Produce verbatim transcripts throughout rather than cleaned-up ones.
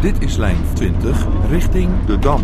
Dit is lijn twintig richting de Dam.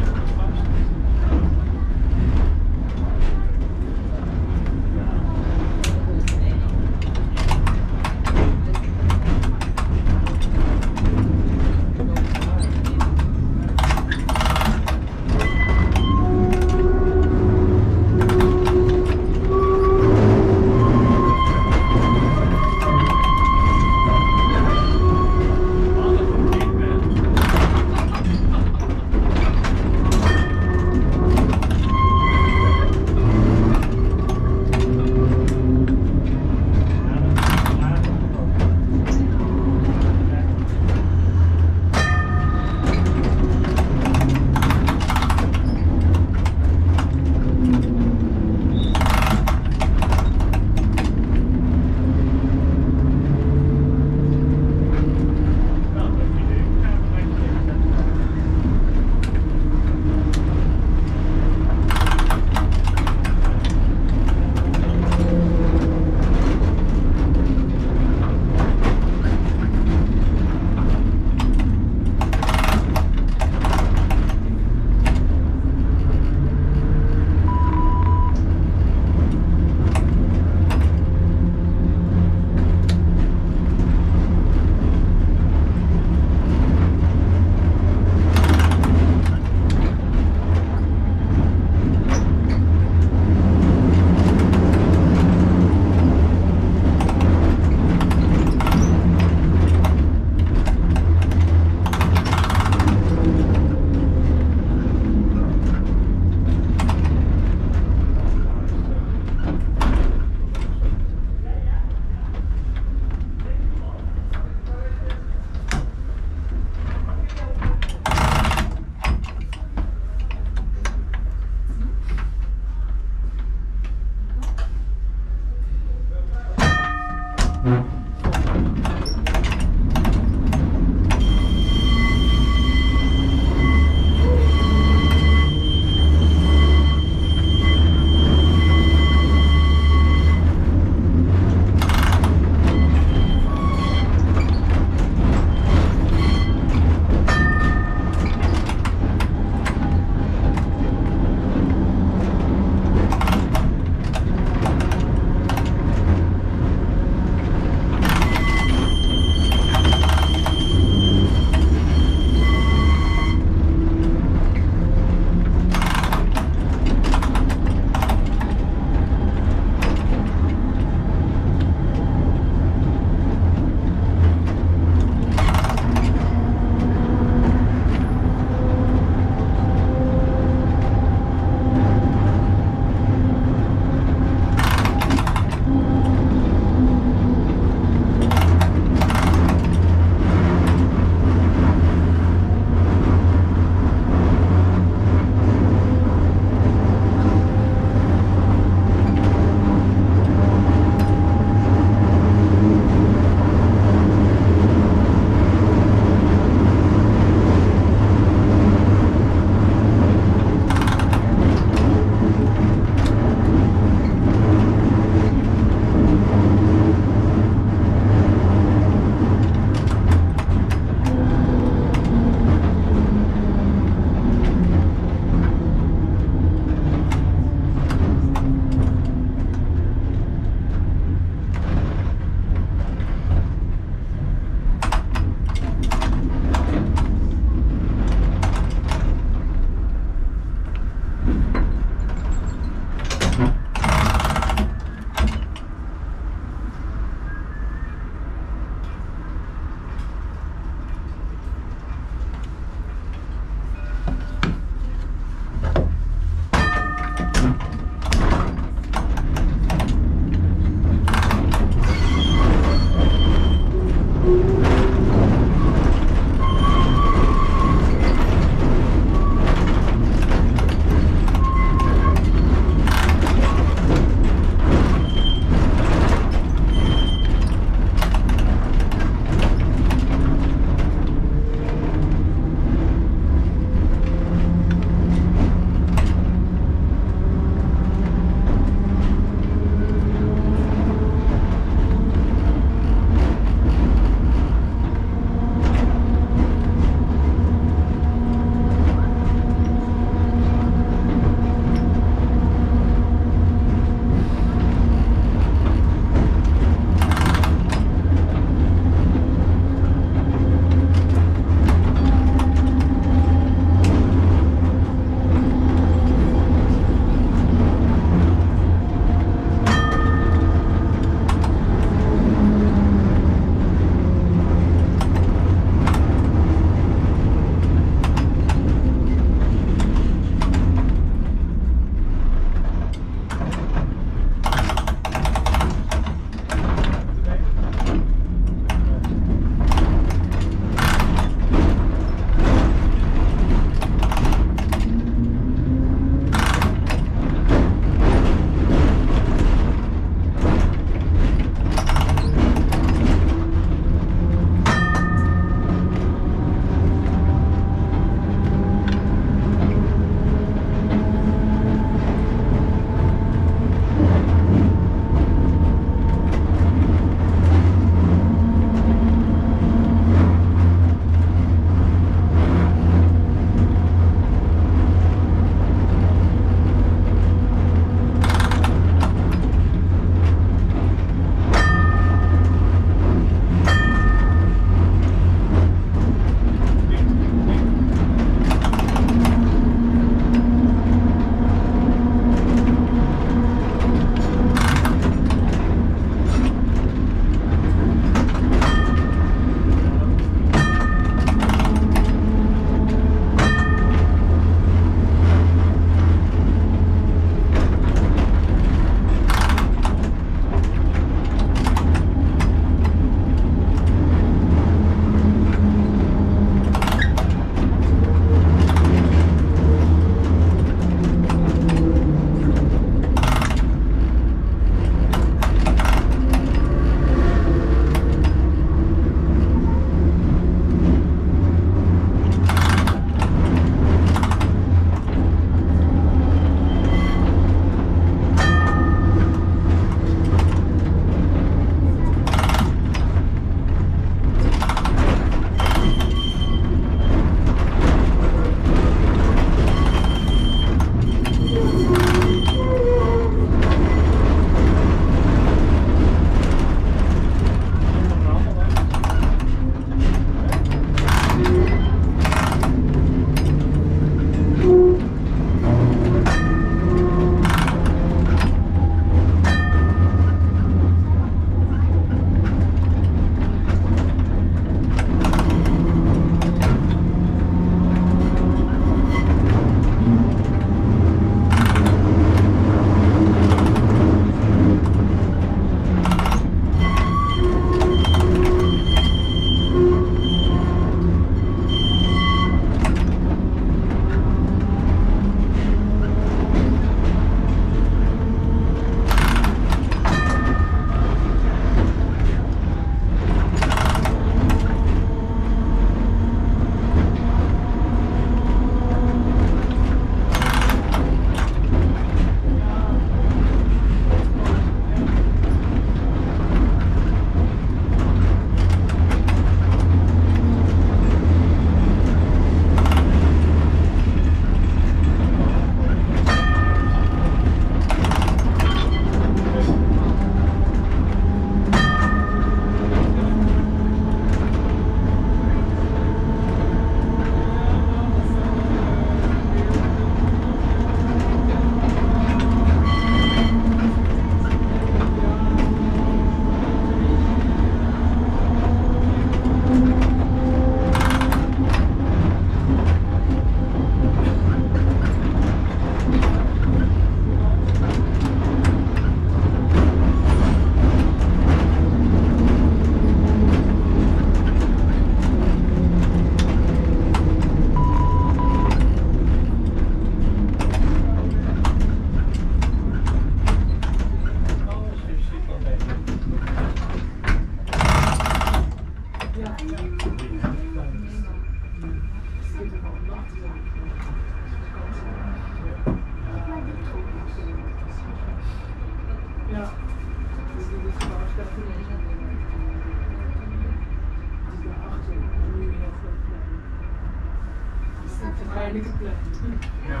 Ja.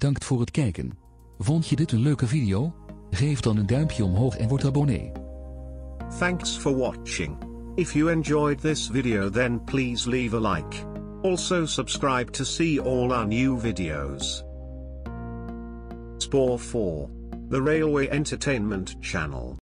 Bedankt voor het kijken. Vond je dit een leuke video? Geef dan een duimpje omhoog en word abonnee. Thanks for watching. If you enjoyed this video then please leave a like. Also subscribe to see all our new videos. Spoor four, the railway entertainment channel.